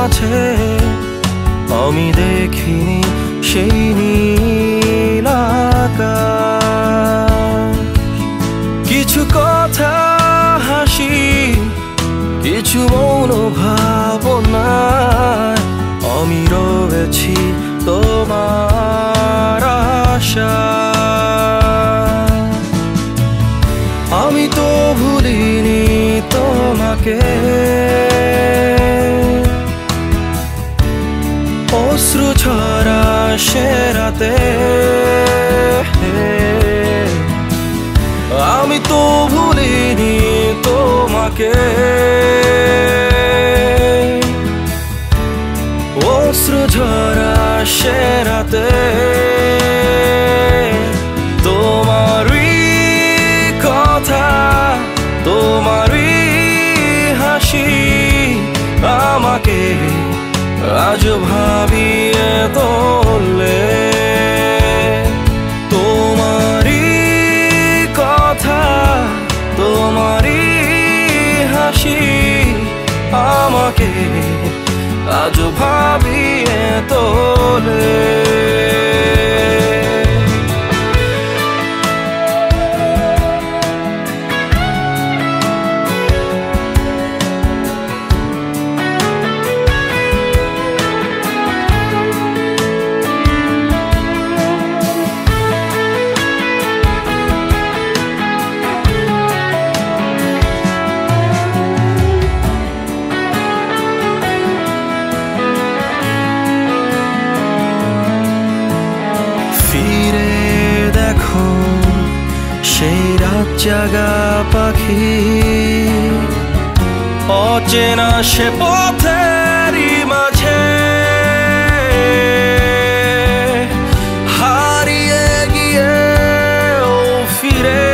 কাছে আমি দেখিনি সেই নীল আকাশ। কিছু কথা হাসি, কিছু মৌন ভাবনায় আমি রয়েছি তোমার আশা। আমি তো ভুলিনি তোমাকে, অশ্রু ছড়া সে রাতে আমি তো ভুলিনি তোমাকে, অশ্রু ছড়া সে রাতে তোমারই কথা, তোমারই হাসি আমাকে আজ ভাবিয়ে তোলে। তোমারই কথা, তোমারই হাসি আমাকে আজ ভাবিয়ে তোলে। সেই রাত জাগা পাখি, অচেনা সে পথেরই মাঝে হারিয়ে গিয়ে ফিরে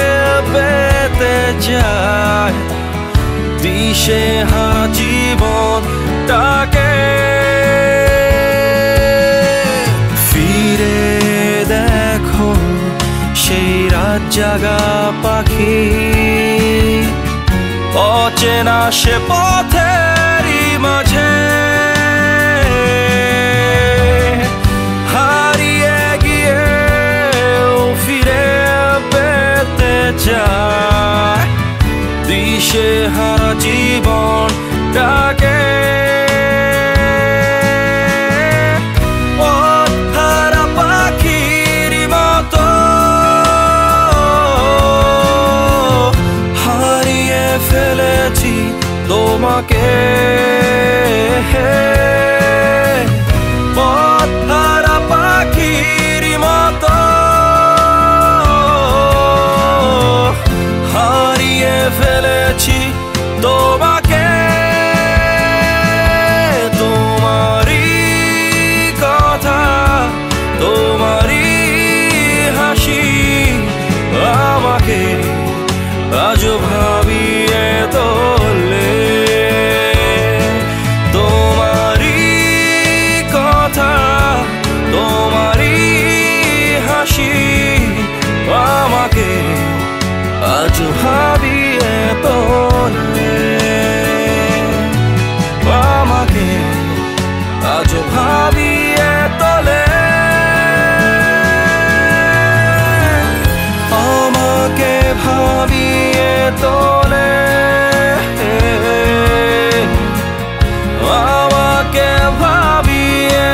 পেতে যায় দিশেহারা জীবনটাকে। জাগা পাখি, অচেনা সে পথেরই মাঝে হারিয়ে গিয়ে ফিরে পেতে চায় দিশেহারা জীবনটাকে। তোমাকে পথহারা পাখির মতো হারিয়ে ফেলেছি তোমাকে। তোমারই কথা, তোমারই হাসি আমাকে আজ ভাবিয়ে তোলে। আমাকে আজ ভাবিয়ে তোলে, আমাকে ভাবিয়ে তোলে, আমাকে ভাবিয়ে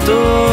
তোলে।